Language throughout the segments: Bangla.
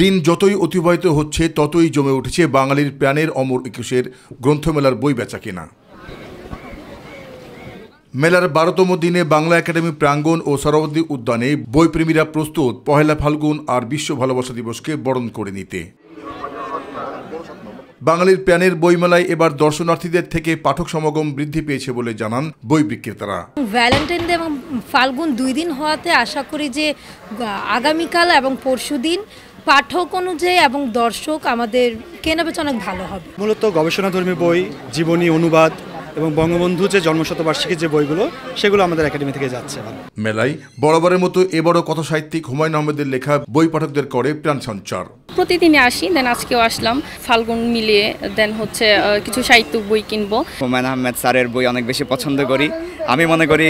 दिन যতই অতিবাহিত হচ্ছে ততই জমে উঠেছে বাঙালির প্রাণের অমর একুশের গ্রন্থমেলার বই বেচা কেনা। মেলার ১২তম দিনে বাংলা একাডেমি প্রাঙ্গণ ও সরোবরী উদ্যানে বইপ্রেমীরা প্রস্তুত পহেলা ফাল্গুন আর বিশ্ব ভালোবাসা দিবসকে বরণ করে নিতে। বাঙালির প্রাণের বইমেলায় এবার দর্শনার্থীদের থেকে পাঠক সমাগম বৃদ্ধি পেয়েছে বলে জানান বই বিক্রেতারা। ভ্যালেন্টাইন ডে এবং ফাল্গুন দুই দিন হওয়াতে আশা করি যে আগামীকাল এবং পরশুদিন পাঠক অনুযায়ী এবং দর্শক আমাদের কেনাবেচা অনেক ভালো হবে। মূলত গবেষণাধর্মী বই, জীবনী, অনুবাদ এবং বঙ্গবন্ধু যে জন্মশতবার্ষিকীর যে বইগুলো সেগুলো আমাদের একাডেমি থেকে যাচ্ছে। মেলায় বরাবরের মতো এবারও কথাসাহিত্যিক হুমায়ুন আহমেদের লেখা বই পাঠকদের করে প্রাণ সঞ্চার। প্রতিদিনই আসি, দেন আজকেও আসলাম। ফাল্গুন মিলিয়ে দেন হচ্ছে কিছু সাহিত্য বই কিনবো। হুমায়ুন আহমেদ স্যারের বই অনেক বেশি পছন্দ করি। আমি মনে করি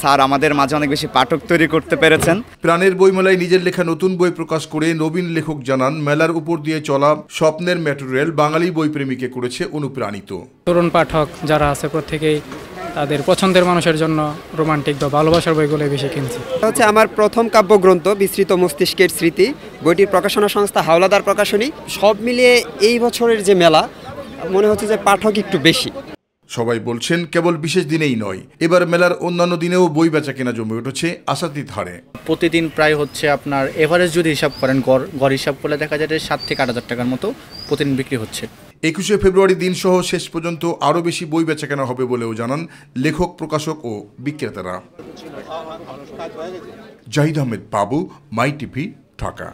স্যার আমাদের মাঝে অনেক বেশি পাঠক তৈরি করতে পেরেছেন। প্রাণের বই মেলায় নিজের লেখা নতুন বই প্রকাশ করে নবীন লেখক জানান, মেলার উপর দিয়ে চলা স্বপ্নের ম্যাটেরিয়াল বাঙালি বই প্রেমীকে করেছে অনুপ্রাণিত। তরুণ পাঠক যারা আছে প্রত্যেকেই তাদের পছন্দের মানুষের জন্য রোমান্টিক বা ভালোবাসার বইগুলো বেশি কিনছি। এটা হচ্ছে আমার প্রথম কাব্যগ্রন্থ বিস্তৃত মস্তিষ্কের স্মৃতি। বইটির প্রকাশনা সংস্থা হাওলাদার প্রকাশনী। সব মিলিয়ে এই বছরের যে মেলা, মনে হচ্ছে যে পাঠক একটু বেশি। সবাই বলছেন কেবল বিশেষ দিনেই নয়, এবার মেলার অন্যান্য দিনেও বই বেচা কেনা জমে উঠেছে আশাতীত হারে। প্রতিদিন প্রায় হচ্ছে আপনার এভারেজ যদি হিসাব করেন, গড় হিসাব করলে দেখা যায় 7 থেকে 8 হাজার টাকার মতো প্রতিদিন বিক্রি হচ্ছে। 21শে ফেব্রুয়ারি দিনসহ শেষ পর্যন্ত আরও বেশি বই বেচা কেনা হবে বলেও জানান লেখক, প্রকাশক ও বিক্রেতারা। জাহিদ আহমেদ বাবু, মাই টিভি, ঢাকা।